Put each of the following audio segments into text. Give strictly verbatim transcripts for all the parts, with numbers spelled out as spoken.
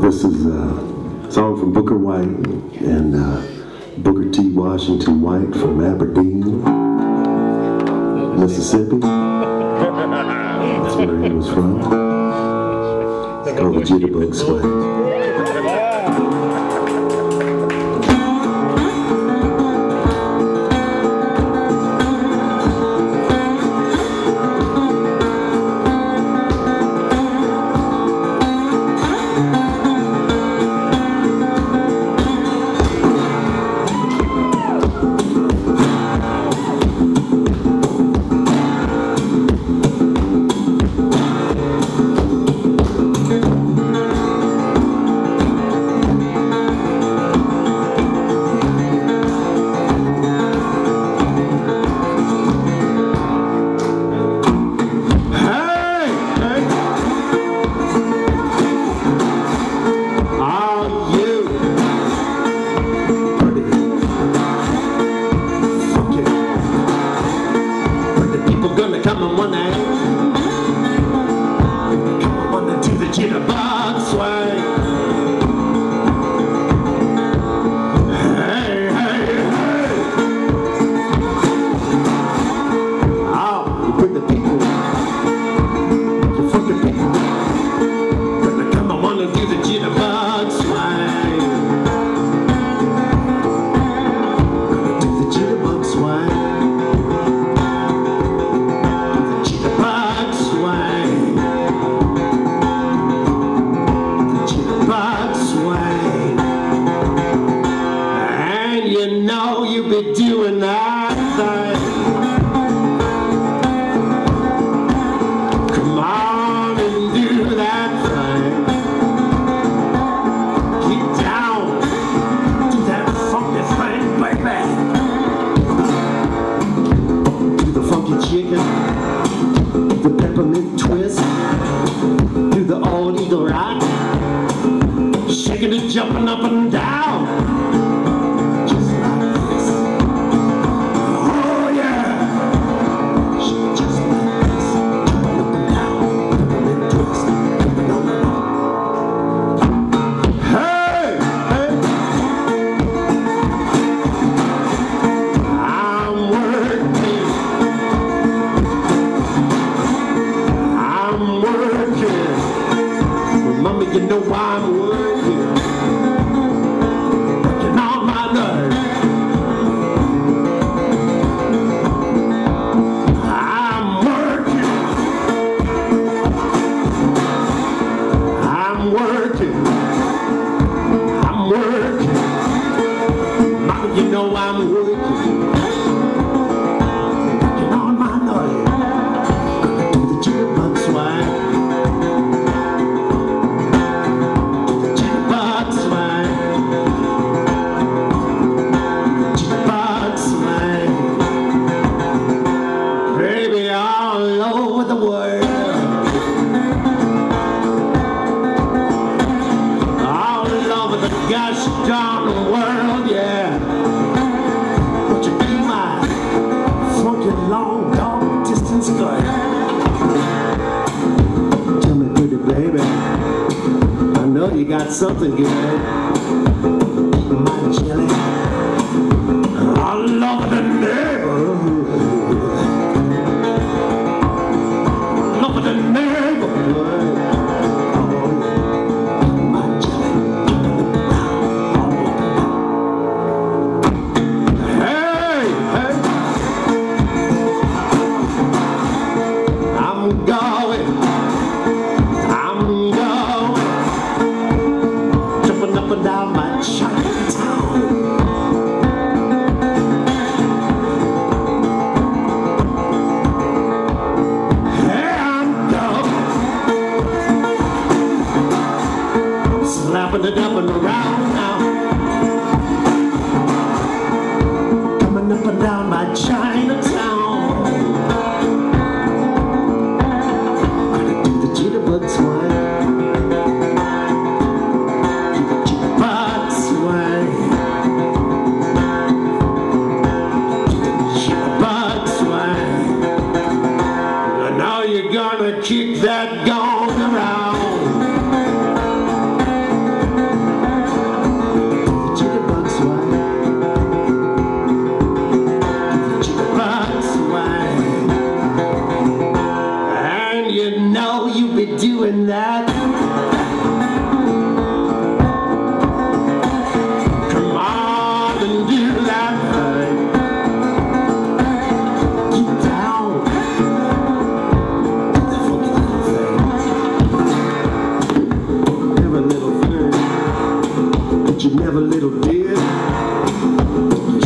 This is a song from Booker White and uh, Booker T. Washington White from Aberdeen, Mississippi. That's where he was from. It's called the Jitterbug Swing. Jumping up and down, just like this. Oh yeah, just like this. Jumping up and down, jumping and twisting, jumping on and on. Hey, hey, I'm working, I'm working. Well, Mama, you know why I'm working. You got something good. My jelly all over the neighborhood, all over the neighborhood. My jelly. Hey, hey, I'm going. Slapping it up and around now, coming up and down my Chinatown. Gonna do the jitterbug swing, do the jitterbug swing, do the jitterbug swing. And now you're gonna kick that gong around.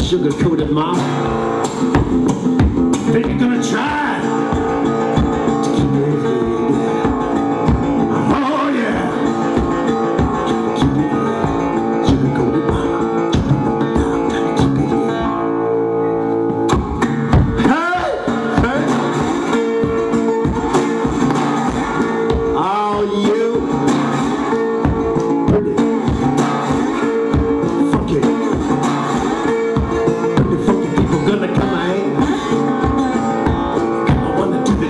sugar-coated mouth. Think you're gonna try to keep me free. Oh yeah, keep it sugar-coated mouth, keep it here. Hey, hey, oh you, pretty, fucking.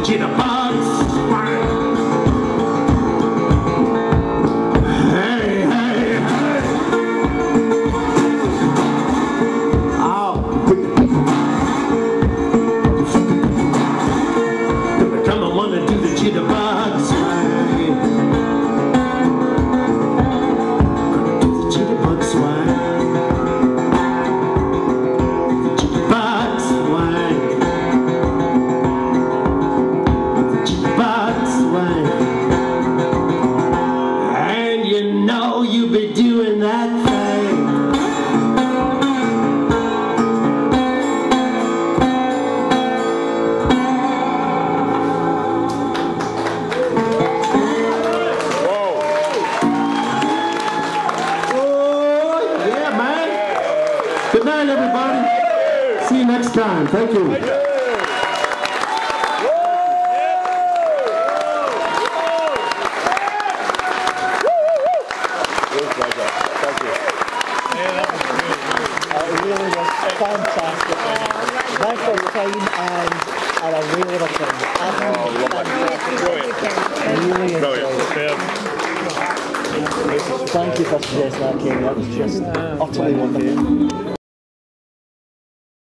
Jitterbug Swing. Hey, hey, hey. Oh, pretty people. Gonna come and wanna do the Jitterbug Swing. Gonna do the Jitterbug Swing. Good night, everybody. See you next time. Thank you. Thank you. It really was fantastic. Thanks for your time and, and a real little thing. Oh, lovely. Brilliant. Brilliant. Thank you for suggesting that, King. That was just utterly wonderful.